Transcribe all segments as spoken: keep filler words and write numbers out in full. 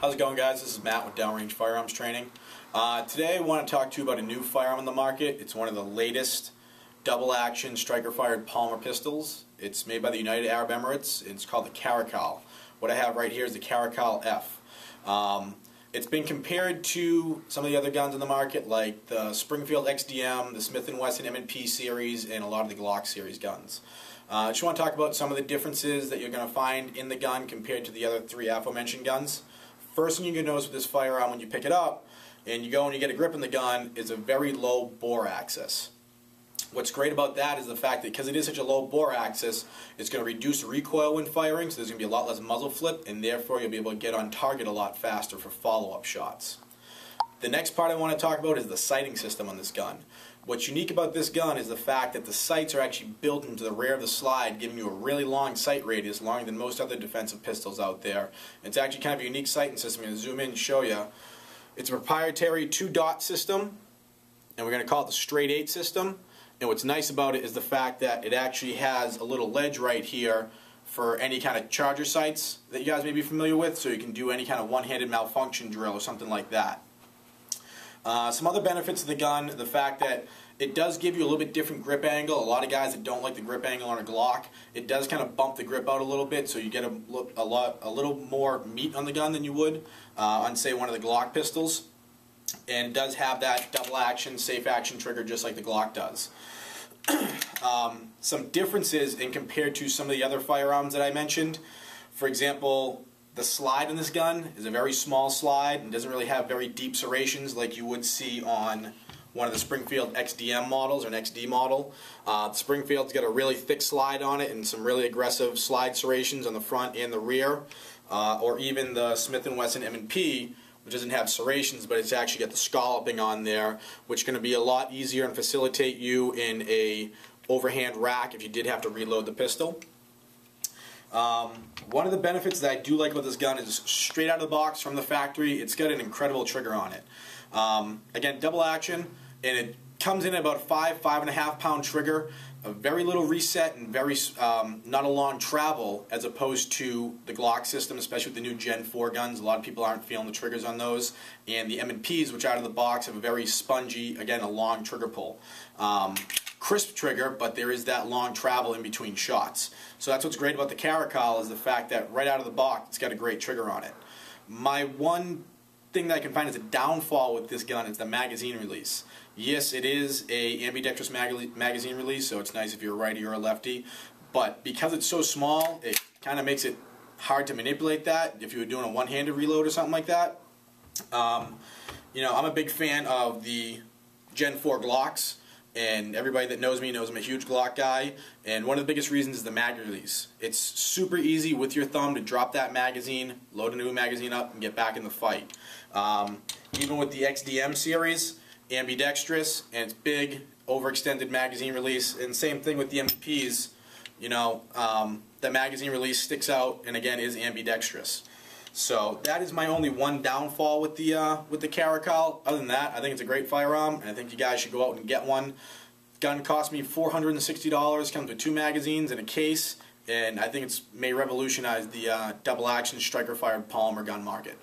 How's it going, guys? This is Matt with Downrange Firearms Training. Uh, today I want to talk to you about a new firearm on the market. It's one of the latest double action striker fired polymer pistols. It's made by the United Arab Emirates. It's called the Caracal. What I have right here is the Caracal F. Um, it's been compared to some of the other guns on the market, like the Springfield X D M, the Smith and Wesson M and P series, and a lot of the Glock series guns. Uh, I just want to talk about some of the differences that you're going to find in the gun compared to the other three aforementioned guns. First thing you're going to notice with this firearm when you pick it up and you go and you get a grip on the gun is a very low bore axis. What's great about that is the fact that because it is such a low bore axis, it's going to reduce recoil when firing, so there's going to be a lot less muzzle flip, and therefore you'll be able to get on target a lot faster for follow-up shots. The next part I want to talk about is the sighting system on this gun. What's unique about this gun is the fact that the sights are actually built into the rear of the slide, giving you a really long sight radius, longer than most other defensive pistols out there. It's actually kind of a unique sighting system. I'm going to zoom in and show you. It's a proprietary two-dot system, and we're going to call it the straight eight system. And what's nice about it is the fact that it actually has a little ledge right here for any kind of charger sights that you guys may be familiar with, so you can do any kind of one-handed malfunction drill or something like that. Uh, some other benefits of the gun, the fact that it does give you a little bit different grip angle. A lot of guys that don't like the grip angle on a Glock, it does kind of bump the grip out a little bit, so you get a, a, lot, a little more meat on the gun than you would uh, on, say, one of the Glock pistols. And it does have that double action, safe action trigger just like the Glock does. um, some differences in compared to some of the other firearms that I mentioned. For example, the slide on this gun is a very small slide and doesn't really have very deep serrations like you would see on one of the Springfield X D M models or an X D model. Uh, Springfield's got a really thick slide on it and some really aggressive slide serrations on the front and the rear, uh, or even the Smith and Wesson M and P, which doesn't have serrations, but it's actually got the scalloping on there, which is going to be a lot easier and facilitate you in a overhand rack if you did have to reload the pistol. Um, one of the benefits that I do like about this gun is straight out of the box from the factory, it's got an incredible trigger on it. Um, again, double action, and it comes in at about a five, five and a half pound trigger, a very little reset and very um, not a long travel as opposed to the Glock system, especially with the new Gen four guns. A lot of people aren't feeling the triggers on those, and the M and Ps, which out of the box have a very spongy, again, a long trigger pull. Um, crisp trigger, but there is that long travel in between shots. So that's what's great about the Caracal, is the fact that right out of the box it's got a great trigger on it. My one thing that I can find is a downfall with this gun is the magazine release. Yes, it is a ambidextrous mag magazine release, so it's nice if you're a righty or a lefty, but because it's so small, it kind of makes it hard to manipulate that if you were doing a one-handed reload or something like that. Um, you know, I'm a big fan of the Gen four Glocks, and everybody that knows me knows I'm a huge Glock guy, and one of the biggest reasons is the mag release. It's super easy with your thumb to drop that magazine, load a new magazine up, and get back in the fight. Um, even with the X D M series, ambidextrous, and it's big, overextended magazine release, and same thing with the M Ps, you know, um, the magazine release sticks out and again is ambidextrous. So that is my only one downfall with the uh, with the Caracal. Other than that, I think it's a great firearm, and I think you guys should go out and get one. Gun cost me four hundred sixty dollars, comes with two magazines and a case, and I think it's may revolutionize the uh, double action striker fired polymer gun market.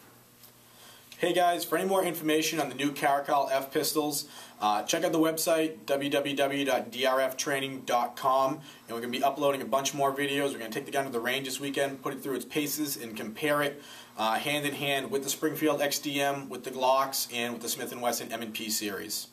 Hey guys, for any more information on the new Caracal F pistols, uh, check out the website, w w w dot d r f training dot com, and we're going to be uploading a bunch more videos. We're going to take the gun to the range this weekend, put it through its paces, and compare it uh, hand in hand with the Springfield X D M, with the Glocks, and with the Smith and Wesson M and P series.